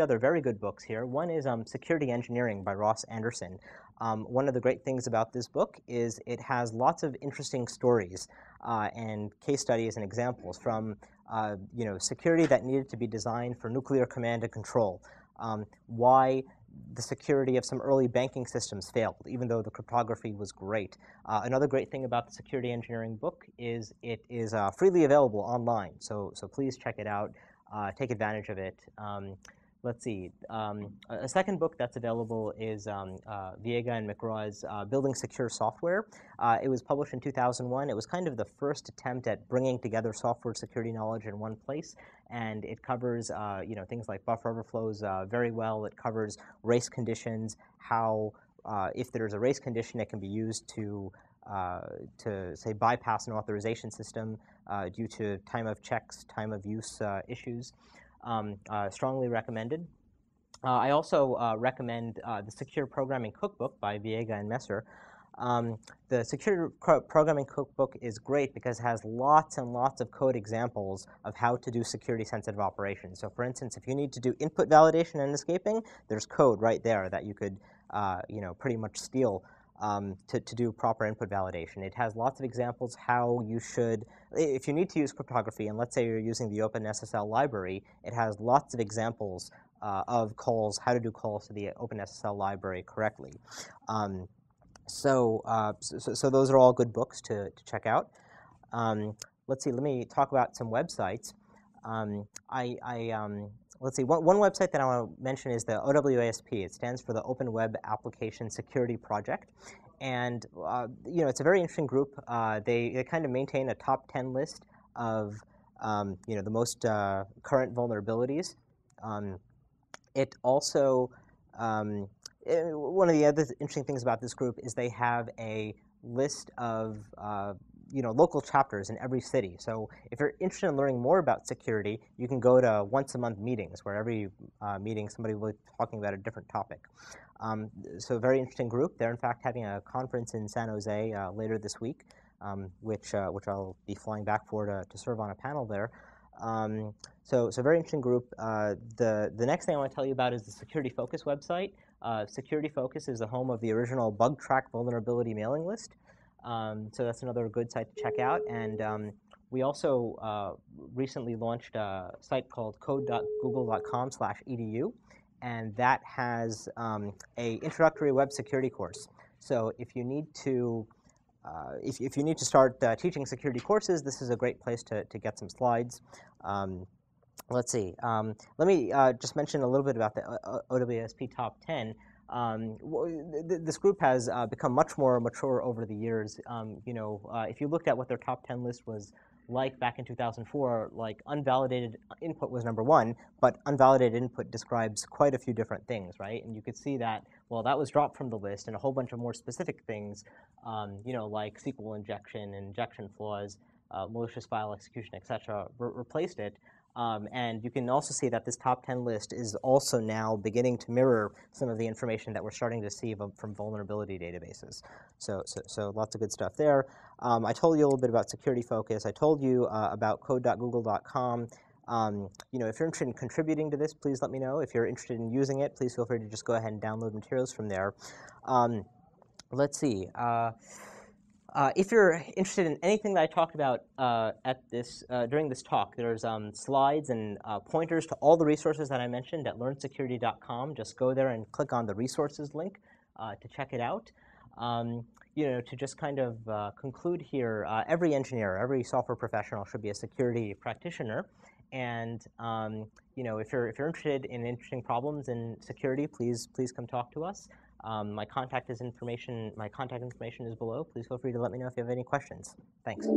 other very good books here. One is Security Engineering by Ross Anderson. One of the great things about this book is it has lots of interesting stories and case studies and examples from security that needed to be designed for nuclear command and control, why the security of some early banking systems failed, even though the cryptography was great. Another great thing about the Security Engineering book is it is freely available online, so please check it out, take advantage of it. Let's see. A second book that's available is Viega and McRae's Building Secure Software. It was published in 2001. It was kind of the first attempt at bringing together software security knowledge in one place, and it covers things like buffer overflows very well. It covers race conditions, how if there's a race condition, it can be used to say bypass an authorization system due to time of checks, time of use issues. Strongly recommended. I also recommend the Secure Programming Cookbook by Viega and Messer. The Secure Programming Cookbook is great because it has lots and lots of code examples of how to do security-sensitive operations. So, for instance, if you need to do input validation and escaping, there's code right there that you could, pretty much steal to do proper input validation. It has lots of examples how you should, if you need to use cryptography, and let's say you're using the OpenSSL library, it has lots of examples of calls, how to do calls to the OpenSSL library correctly. So those are all good books to check out. Let's see, let me talk about some websites. Let's see, one website that I want to mention is the OWASP. It stands for the Open Web Application Security Project. And, it's a very interesting group. They kind of maintain a top 10 list of, the most current vulnerabilities. It also, one of the other interesting things about this group is they have a list of, local chapters in every city. So if you're interested in learning more about security, you can go to once-a-month meetings, where every meeting somebody will be talking about a different topic. So a very interesting group. They're in fact having a conference in San Jose later this week, which I'll be flying back for to serve on a panel there. So very interesting group. The next thing I want to tell you about is the Security Focus website. Security Focus is the home of the original Bug Track vulnerability mailing list. So that's another good site to check out. And we also recently launched a site called code.google.com/edu, and that has a introductory web security course. So if you need to start teaching security courses, this is a great place to get some slides. Let's see. Let me just mention a little bit about the OWASP Top 10. This group has become much more mature over the years. If you looked at what their top 10 list was like back in 2004, like unvalidated input was number one, but unvalidated input describes quite a few different things, right? And you could see that, well, that was dropped from the list, and a whole bunch of more specific things, like SQL injection, injection flaws, malicious file execution, etc., replaced it. And you can also see that this top 10 list is also now beginning to mirror some of the information that we're starting to see from vulnerability databases. So lots of good stuff there. I told you a little bit about Security Focus. I told you about code.google.com. If you're interested in contributing to this, please let me know. If you're interested in using it, please feel free to just go ahead and download materials from there. Let's see. If you're interested in anything that I talked about during this talk, there's slides and pointers to all the resources that I mentioned at learnsecurity.com. Just go there and click on the resources link to check it out. To just kind of conclude here, every engineer, every software professional should be a security practitioner. And if you're interested in interesting problems in security, please come talk to us. My contact information is below. Please feel free to let me know if you have any questions. Thanks.